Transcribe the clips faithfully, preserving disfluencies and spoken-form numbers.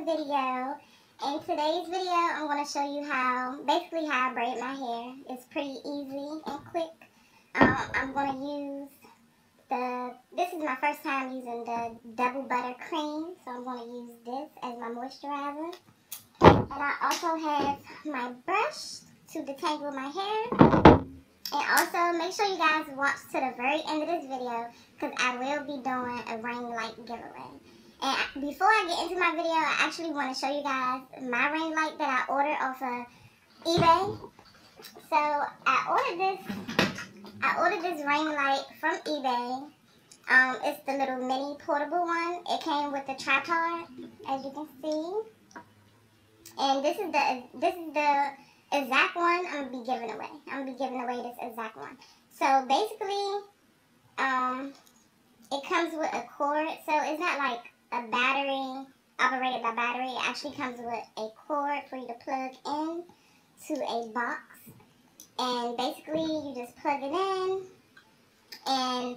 Video. In today's video, I'm going to show you how, basically how I braid my hair. It's pretty easy and quick. Um, I'm going to use the, this is my first time using the double butter cream, so I'm going to use this as my moisturizer. And I also have my brush to detangle my hair. And also, make sure you guys watch to the very end of this video, because I will be doing a ring light giveaway. And before I get into my video, I actually want to show you guys my ring light that I ordered off of eBay. So I ordered this, I ordered this ring light from eBay. Um, it's the little mini portable one. It came with a tripod, as you can see. And this is the this is the exact one I'm gonna be giving away. I'm gonna be giving away this exact one. So basically, um, it comes with a cord, so it's not like a battery, operated by battery. It actually comes with a cord for you to plug in to a box, and basically you just plug it in and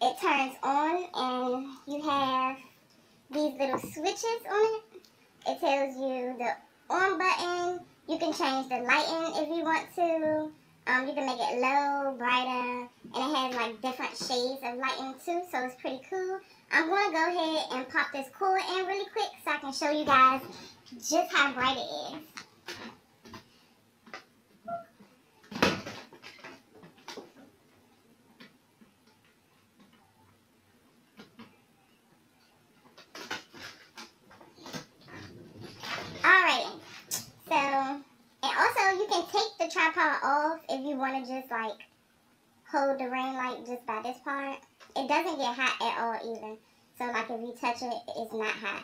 it turns on, and you have these little switches on it. It tells you the on button. You can change the lighting if you want to. Um, you can make it low, brighter, and it has like different shades of lighting too, so it's pretty cool. I'm going to go ahead and pop this cord in really quick so I can show you guys just how bright it is. Alrighty, so, and also you can take the tripod off if you want to just like hold the ring light just by this part. It doesn't get hot at all either. So like if you touch it, it's not hot.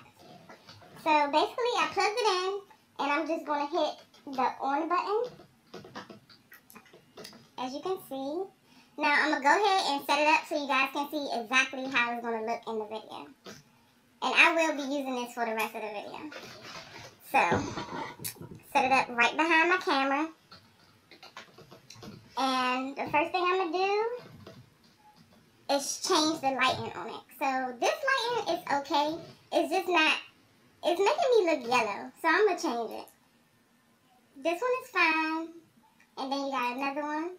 So basically I plugged it in and I'm just going to hit the on button, as you can see. Now I'm going to go ahead and set it up so you guys can see exactly how it's going to look in the video. And I will be using this for the rest of the video. So set it up right behind my camera. And the first thing I'm going to do, it's change the lighting on it. So this lighting is okay. It's just not, it's making me look yellow. So I'm going to change it. This one is fine. And then you got another one.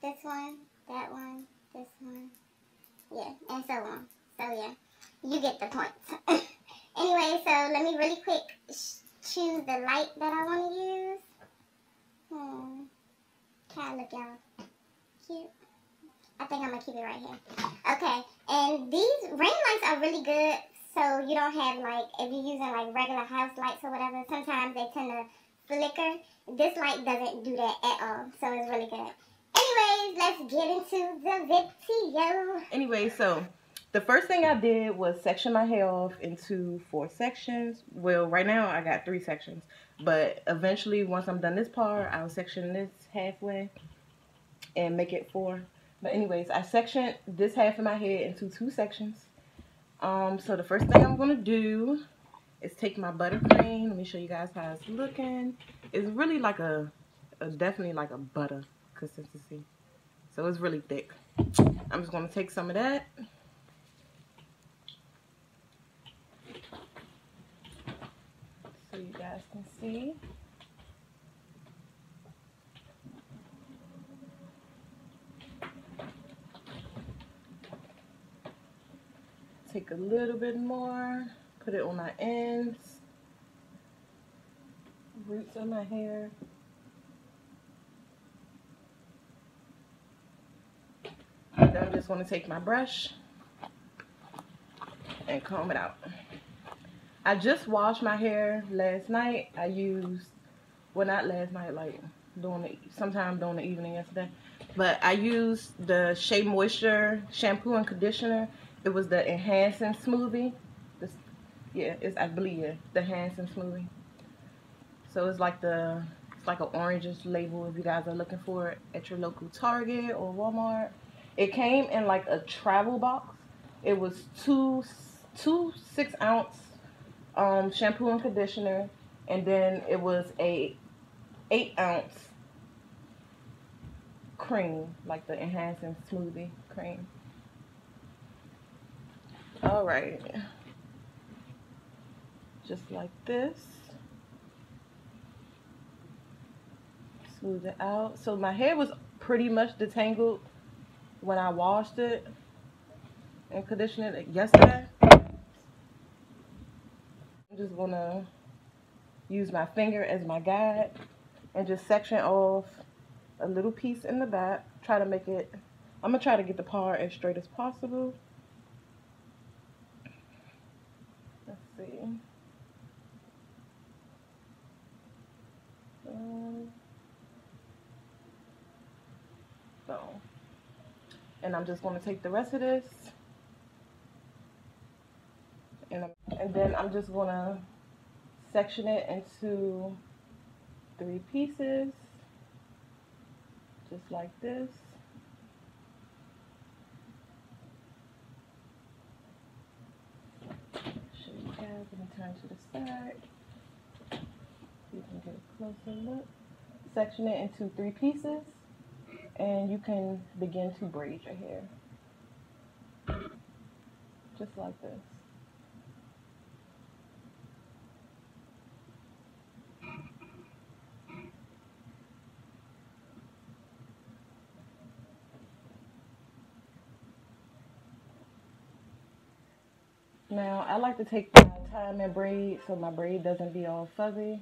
This one, that one, this one. Yeah, and so on. So yeah, you get the point. Anyway, so let me really quick choose the light that I want to use. Hmm. Kind of look, y'all. Cute. I think I'm going to keep it right here. Okay, and these ring lights are really good, so you don't have, like, if you're using, like, regular house lights or whatever, sometimes they tend to flicker. This light doesn't do that at all, so it's really good. Anyways, let's get into the video. Anyway, so the first thing I did was section my hair off into four sections. Well, right now I got three sections, but eventually once I'm done this part, I'll section this halfway and make it four. But anyways, I sectioned this half of my head into two sections. Um, so the first thing I'm going to do is take my buttercream. Let me show you guys how it's looking. It's really like a, a definitely like a butter consistency. So it's really thick. I'm just going to take some of that. So you guys can see. Take a little bit more, put it on my ends, roots of my hair. And then I'm just going to take my brush and comb it out. I just washed my hair last night. I used, well not last night, like during the, sometime during the evening yesterday, but I used the Shea Moisture shampoo and conditioner. It was the Enhancing Smoothie. This, yeah, it's I believe yeah, the Enhancing Smoothie. So it's like the it's like an oranges label if you guys are looking for it at your local Target or Walmart. It came in like a travel box, It was two two six ounce um, shampoo and conditioner, and then it was a eight ounce cream, like the Enhancing Smoothie cream. All right, just like this. Smooth it out. So my hair was pretty much detangled when I washed it and conditioned it yesterday. I'm just gonna use my finger as my guide and just section off a little piece in the back. Try to make it, I'm gonna try to get the par as straight as possible. Let's see. Um, So, and I'm just going to take the rest of this, and, I'm, and then I'm just going to section it into three pieces, just like this. Show you guys, I'm going to turn to the side, so you can get a closer look. Section it into three pieces. And you can begin to braid your hair, just like this. Now, I like to take my time and braid so my braid doesn't be all fuzzy.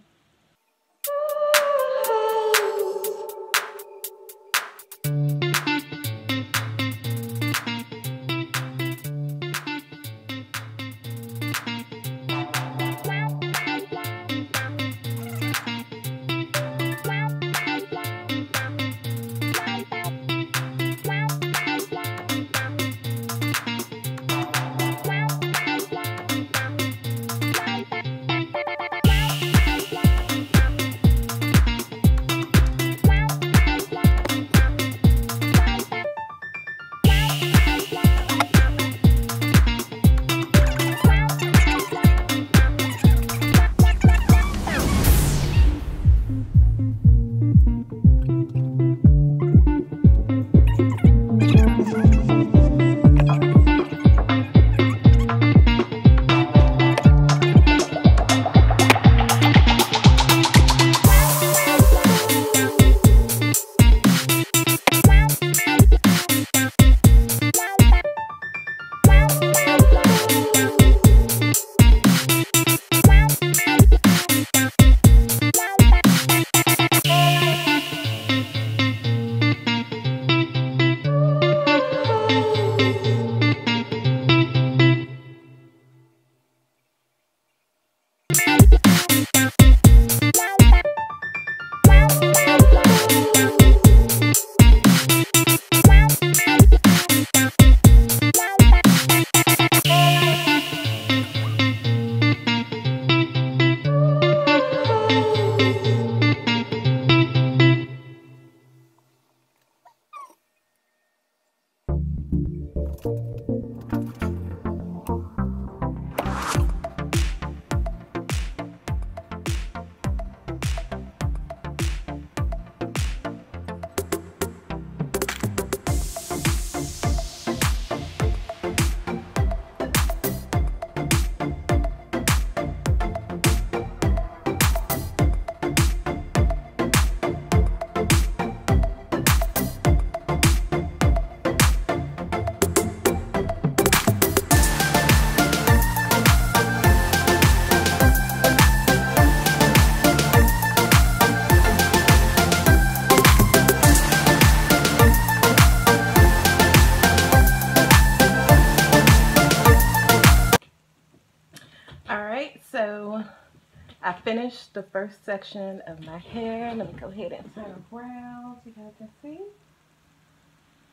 I finished the first section of my hair. Let me go ahead and turn around so you guys can see.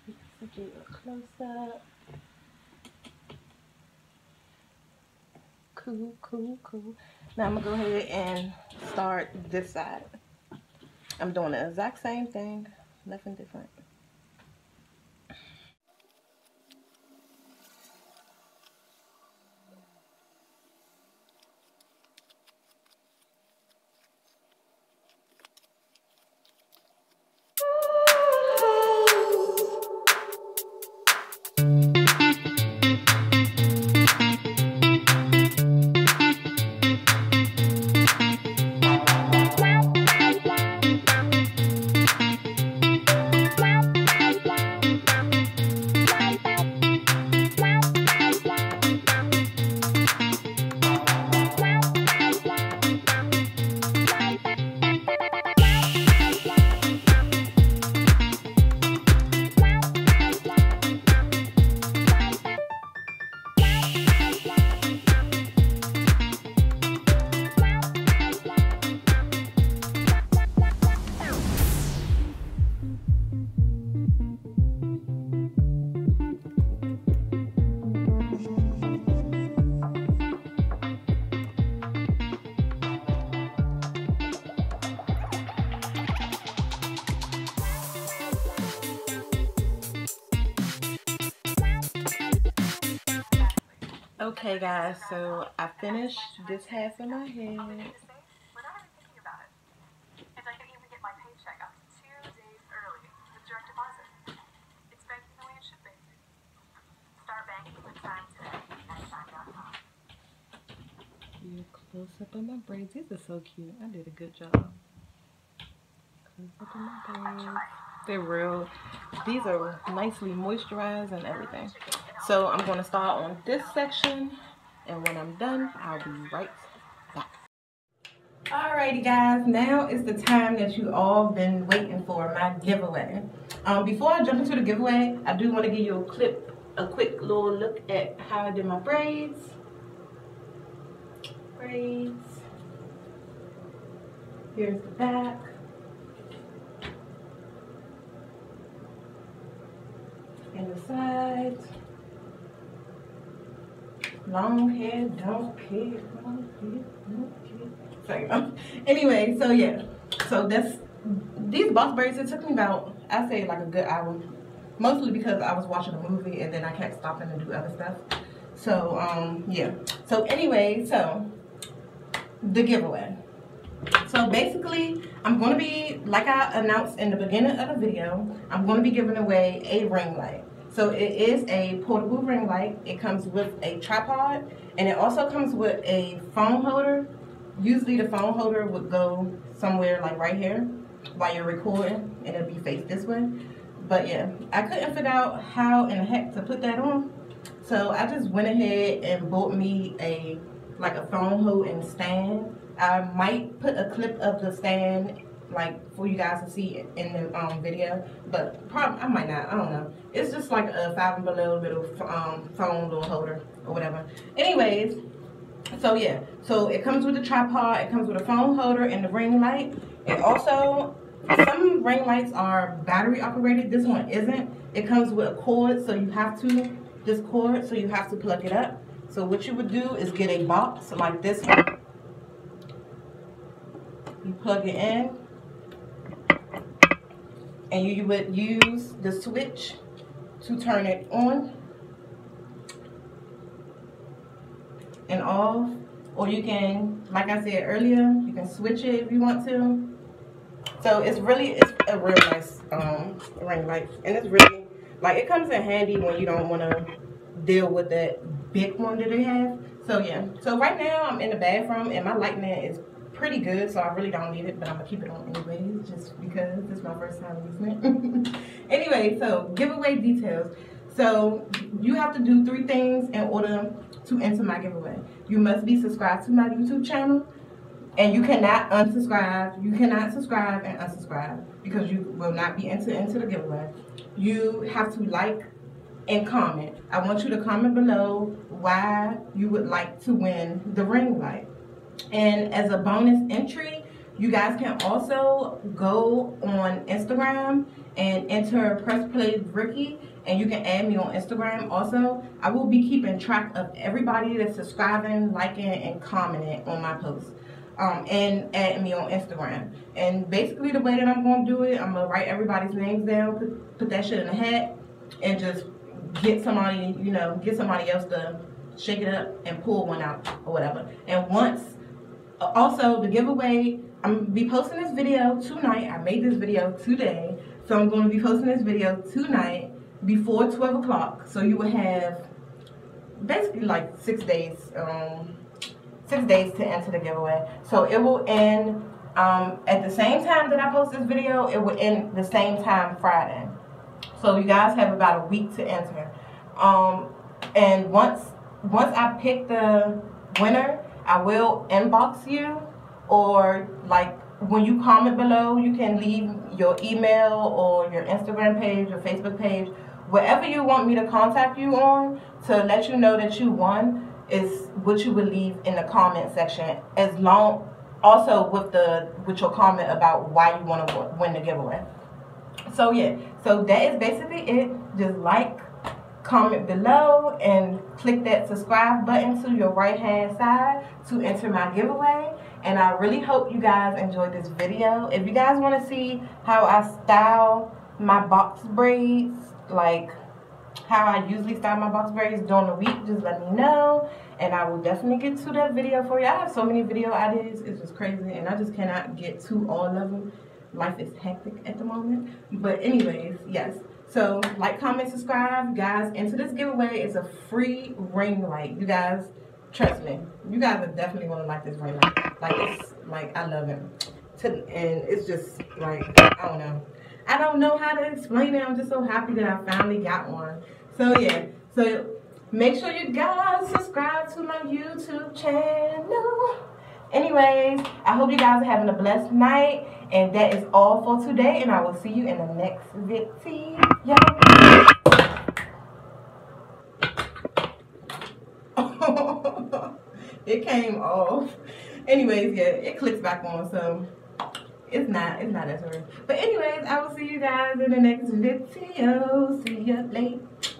You can do a close-up. Cool, cool, cool. Now I'm gonna go ahead and start this side. I'm doing the exact same thing, nothing different. Okay guys, so I finished this half of my head. Close up on my braids. These are so cute. I did a good job. Close up on my braids. They're real. These are nicely moisturized and everything. So I'm going to start on this section, and when I'm done, I'll be right back. Alrighty guys, now is the time that you all been waiting for, my giveaway. Um, before I jump into the giveaway, I do want to give you a clip, a quick little look at how I did my braids. Braids. Here's the back. And the sides. Long hair, don't care, long hair, don't care. So, um, anyway, so yeah. So that's, these box braids, it took me about, I say like a good hour. Mostly because I was watching a movie and then I kept stopping to do other stuff. So, um, yeah. So anyway, so. The giveaway. So basically, I'm going to be, like I announced in the beginning of the video, I'm going to be giving away a ring light. So it is a portable ring light. It comes with a tripod, and it also comes with a phone holder. Usually the phone holder would go somewhere like right here while you're recording, and it'll be faced this way. But yeah, I couldn't figure out how in the heck to put that on. So I just went ahead and bought me a like a phone holding stand. I might put a clip of the stand like for you guys to see it in the um, video, but probably I might not. I don't know. It's just like a Five and Below little um, phone little holder or whatever. Anyways, so yeah, so it comes with a tripod, it comes with a phone holder and the ring light. It also, some ring lights are battery operated. This one isn't. It comes with a cord, so you have to this cord, so you have to plug it up. So what you would do is get a box like this one. You plug it in, and you would use the switch to turn it on and off. Or you can, like I said earlier, you can switch it if you want to. So it's really, it's a real nice um, ring light. And it's really, like it comes in handy when you don't want to deal with that big one that they have. So yeah, so right now I'm in the bathroom and my lightning is pretty good, so I really don't need it, but I'm gonna keep it on anyways just because this is my first time using it. Anyway, so giveaway details. So you have to do three things in order to enter my giveaway. You must be subscribed to my YouTube channel, and you cannot unsubscribe. You cannot subscribe and unsubscribe because you will not be entered into the giveaway. You have to like and comment. I want you to comment below why you would like to win the ring light. And as a bonus entry, you guys can also go on Instagram and enter Press Play Rikki, and you can add me on Instagram also. I will be keeping track of everybody that's subscribing, liking, and commenting on my posts. Um, and add me on Instagram. And basically the way that I'm going to do it, I'm going to write everybody's names down, put, put that shit in a hat, and just get somebody, you know, get somebody else to shake it up and pull one out or whatever. And once, also the giveaway, I'm going to be posting this video tonight. I made this video today, so I'm going to be posting this video tonight before twelve o'clock. So you will have basically like six days, um, six days to enter the giveaway. So it will end um, at the same time that I post this video. It will end the same time Friday. So you guys have about a week to enter. Um, and once once I pick the winner, I will inbox you, or like when you comment below, you can leave your email or your Instagram page or Facebook page, wherever you want me to contact you on to let you know that you won is what you would leave in the comment section. As long, also with the with your comment about why you want to win the giveaway. So yeah, so that is basically it. Just like, comment below, and click that subscribe button to your right hand side to enter my giveaway. And I really hope you guys enjoyed this video. If you guys want to see how I style my box braids, like how I usually style my box braids during the week, just let me know, and I will definitely get to that video for you. I have so many video ideas, it's just crazy, and I just cannot get to all of them. Life is hectic at the moment. But anyways, yes. So, like, comment, subscribe, guys. And so this giveaway is a free ring light. You guys, trust me, you guys are definitely going to like this ring light. Like, it's, like, I love it. And it's just, like, I don't know. I don't know how to explain it. I'm just so happy that I finally got one. So, yeah. So, make sure you guys subscribe to my YouTube channel. Anyways, I hope you guys are having a blessed night. And that is all for today. And I will see you in the next video. Oh, it came off. Anyways, yeah, it clicks back on. So it's not, it's not as hard. But anyways, I will see you guys in the next video. See ya later.